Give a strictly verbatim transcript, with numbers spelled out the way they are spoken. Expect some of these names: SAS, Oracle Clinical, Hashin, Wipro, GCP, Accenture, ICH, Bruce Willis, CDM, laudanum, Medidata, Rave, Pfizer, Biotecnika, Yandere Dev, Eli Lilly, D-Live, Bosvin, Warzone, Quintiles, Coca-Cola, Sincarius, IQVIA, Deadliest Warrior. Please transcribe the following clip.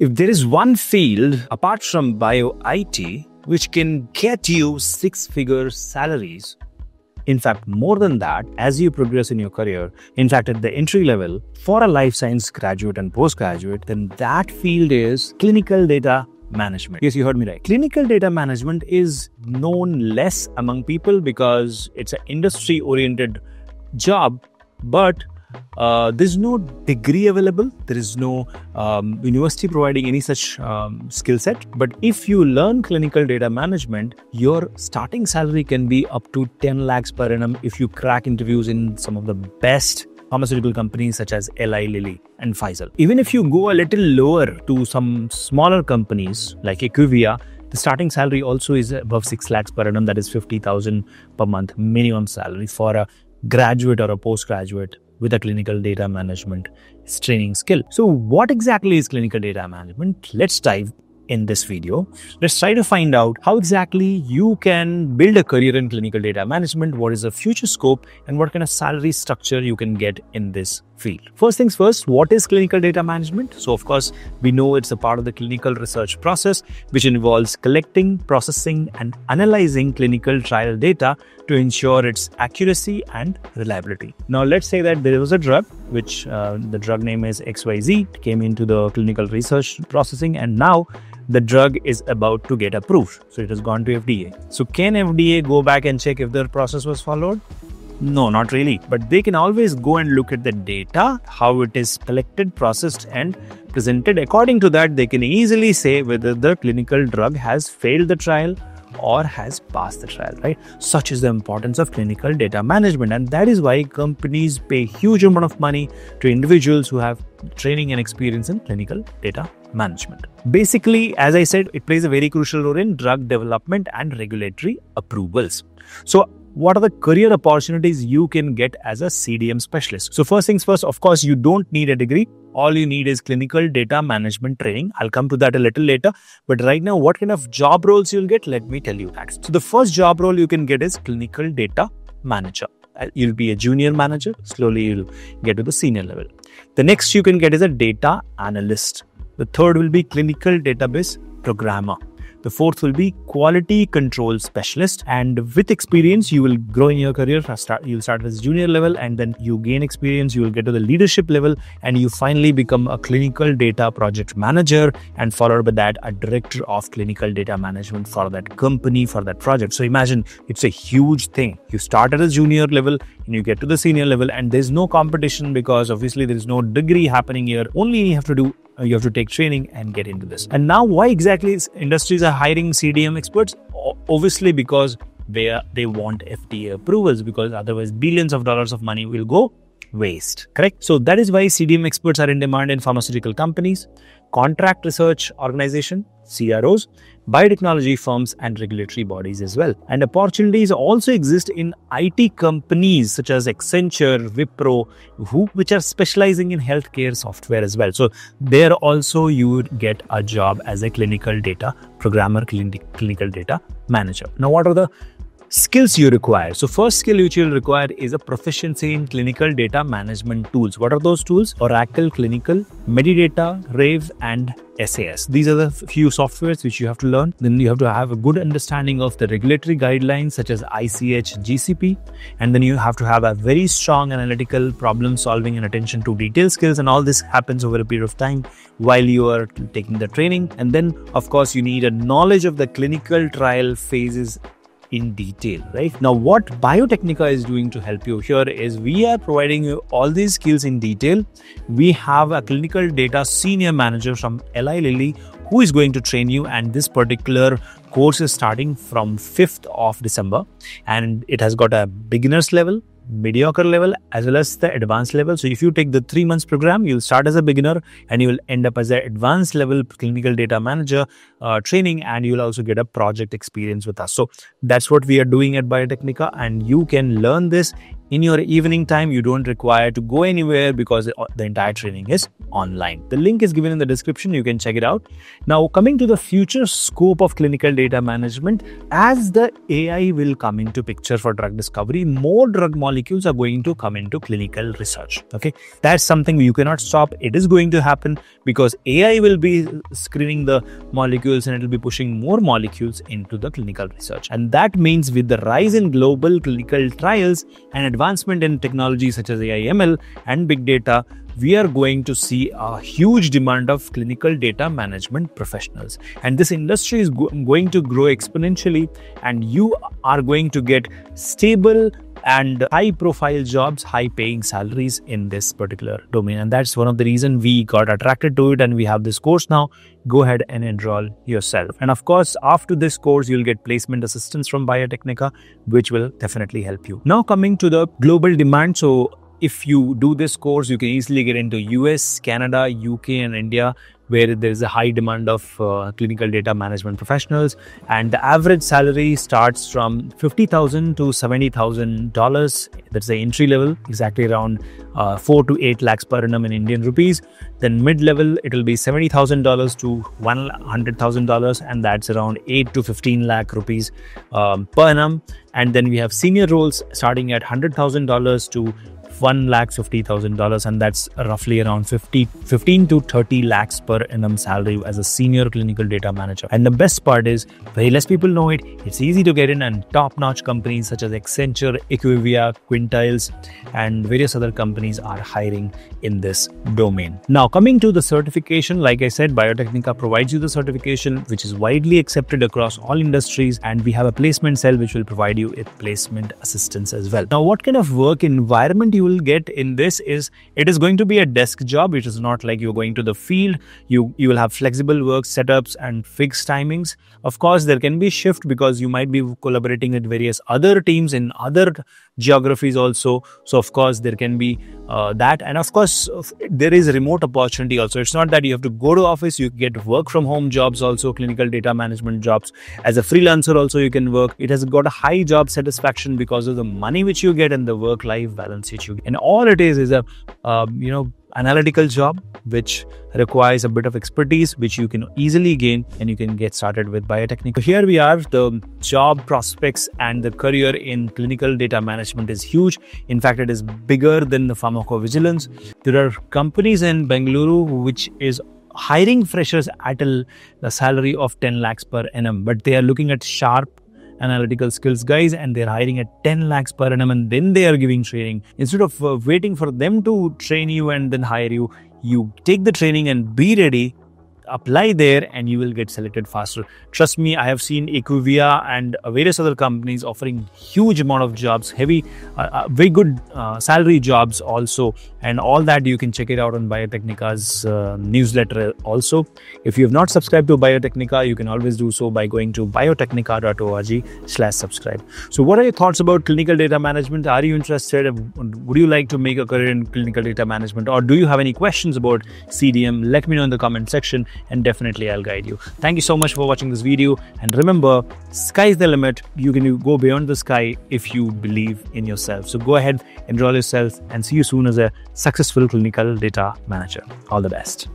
If there is one field, apart from bio I T, which can get you six-figure salaries, in fact, more than that, as you progress in your career, in fact, at the entry level, for a life science graduate and postgraduate, then that field is clinical data management. Yes, you heard me right. Clinical data management is known less among people because it's an industry-oriented job, but Uh, there's no degree available. There is no um, university providing any such um, skill set. But if you learn clinical data management, your starting salary can be up to ten lakhs per annum if you crack interviews in some of the best pharmaceutical companies such as Eli Lilly and Pfizer. Even if you go a little lower to some smaller companies like IQVIA, the starting salary also is above six lakhs per annum. That is fifty thousand per month minimum salary for a graduate or a postgraduate with a clinical data management training skill. So what exactly is clinical data management? Let's dive in this video. Let's try to find out how exactly you can build a career in clinical data management, what is the future scope, and what kind of salary structure you can get in this field. First things first, what is clinical data management? So of course, we know it's a part of the clinical research process, which involves collecting, processing, and analyzing clinical trial data to ensure its accuracy and reliability. Now, let's say that there was a drug, which uh, the drug name is X Y Z, came into the clinical research processing, and now the drug is about to get approved. So it has gone to F D A. So can F D A go back and check if their process was followed? No, not really. But they can always go and look at the data, how it is collected, processed, and presented. According to that, they can easily say whether the clinical drug has failed the trial or has passed the trial, right? Such is the importance of clinical data management. And that is why companies pay huge amount of money to individuals who have training and experience in clinical data management. Basically, as I said, it plays a very crucial role in drug development and regulatory approvals. So what are the career opportunities you can get as a C D M specialist? So first things first, of course, you don't need a degree. All you need is clinical data management training. I'll come to that a little later. But right now, what kind of job roles you'll get? Let me tell you that. So the first job role you can get is clinical data manager. You'll be a junior manager. Slowly, you'll get to the senior level. The next you can get is a data analyst. The third will be clinical database programmer. The fourth will be quality control specialist, and with experience, you will grow in your career. You'll start with junior level and then you gain experience, you will get to the leadership level and you finally become a clinical data project manager and followed by that a director of clinical data management for that company, for that project. So imagine it's a huge thing. You start at a junior level and you get to the senior level and there's no competition because obviously there's no degree happening here. Only you have to do You have to take training and get into this. And now why exactly industries are hiring C D M experts? Obviously, because they, they want F D A approvals, because otherwise billions of dollars of money will go waste, correct? So that is why C D M experts are in demand in pharmaceutical companies, contract research organization, C R Os, biotechnology firms and regulatory bodies as well. And opportunities also exist in I T companies such as Accenture, Wipro, who, which are specializing in healthcare software as well. So there also you would get a job as a clinical data programmer, clinical data manager. Now, what are the skills you require? So first skill which you'll require is a proficiency in clinical data management tools. What are those tools? Oracle Clinical, Medidata, Rave, and S A S. These are the few softwares which you have to learn. Then you have to have a good understanding of the regulatory guidelines such as I C H, G C P. And then you have to have a very strong analytical problem solving and attention to detail skills. And all this happens over a period of time while you are taking the training. And then, of course, you need a knowledge of the clinical trial phases in detail, right? Now, what Biotecnika is doing to help you here is we are providing you all these skills in detail. We have a clinical data senior manager from Eli Lilly who is going to train you, and this particular course is starting from fifth of December, and it has got a beginner's level, mediocre level, as well as the advanced level. So if you take the three months program, you'll start as a beginner and you will end up as an advanced level clinical data manager uh, training, and you'll also get a project experience with us. So that's what we are doing at Biotecnika, and you can learn this In your evening time, you don't require to go anywhere because the entire training is online. The link is given in the description. You can check it out. Now, coming to the future scope of clinical data management, as the A I will come into picture for drug discovery, more drug molecules are going to come into clinical research. Okay, that's something you cannot stop. It is going to happen because A I will be screening the molecules and it will be pushing more molecules into the clinical research. And that means with the rise in global clinical trials and advancement in technologies such as A I M L and big data, we are going to see a huge demand of clinical data management professionals. And this industry is go going to grow exponentially, and you are going to get stable and high profile jobs, high paying salaries in this particular domain. And that's one of the reasons we got attracted to it, and we have this course now. Go ahead and enroll yourself. And of course, after this course, you'll get placement assistance from Biotecnika, which will definitely help you. Now coming to the global demand. So if you do this course, you can easily get into U S, Canada, U K and India, where there is a high demand of uh, clinical data management professionals, and the average salary starts from fifty thousand dollars to seventy thousand dollars. That's the entry level, exactly around uh, four to eight lakhs per annum in Indian rupees. Then mid-level, it will be seventy thousand dollars to one hundred thousand dollars, and that's around eight to fifteen lakh rupees um, per annum. And then we have senior roles starting at one hundred thousand dollars to one lakh fifty thousand dollars, and that's roughly around fifteen to thirty lakhs per annum salary as a senior clinical data manager. And the best part is, very less people know it, it's easy to get in, and top-notch companies such as Accenture, IQVIA, Quintiles and various other companies are hiring in this domain. Now coming to the certification, like I said, Biotecnika provides you the certification which is widely accepted across all industries, and we have a placement cell which will provide you with placement assistance as well. Now what kind of work environment you will get in this is, it is going to be a desk job. It is not like you're going to the field. You you will have flexible work setups and fixed timings. Of course, there can be shift because you might be collaborating with various other teams in other geographies also. So of course there can be uh, that, and of course there is remote opportunity also. It's not that you have to go to office. You get work from home jobs also, clinical data management jobs. As a freelancer also you can work. It has got a high job satisfaction because of the money which you get and the work life balance which you get. And all it is is a uh, you know analytical job which requires a bit of expertise which you can easily gain, and you can get started with Biotecnika. So here we are, the job prospects and the career in clinical data management is huge. In fact, it is bigger than the pharmacovigilance. There are companies in Bengaluru which is hiring freshers at a salary of ten lakhs per annum, but they are looking at sharp analytical skills guys, and they're hiring at ten lakhs per annum, and then they are giving training. Instead of uh, waiting for them to train you and then hire you, you take the training and be ready, apply there, and you will get selected faster. Trust me, I have seen IQVIA and various other companies offering huge amount of jobs, heavy, uh, uh, very good uh, salary jobs also, and all that. You can check it out on Biotecnika's uh, newsletter also. If you have not subscribed to Biotecnika, you can always do so by going to biotecnika dot org slash subscribe. So what are your thoughts about clinical data management? Are you interested? Would you like to make a career in clinical data management, or do you have any questions about C D M? Let me know in the comment section, and definitely I'll guide you. Thank you so much for watching this video, and remember, sky's the limit. You can go beyond the sky if you believe in yourself. So go ahead, enroll yourself, and see you soon as a successful clinical data manager. All the best.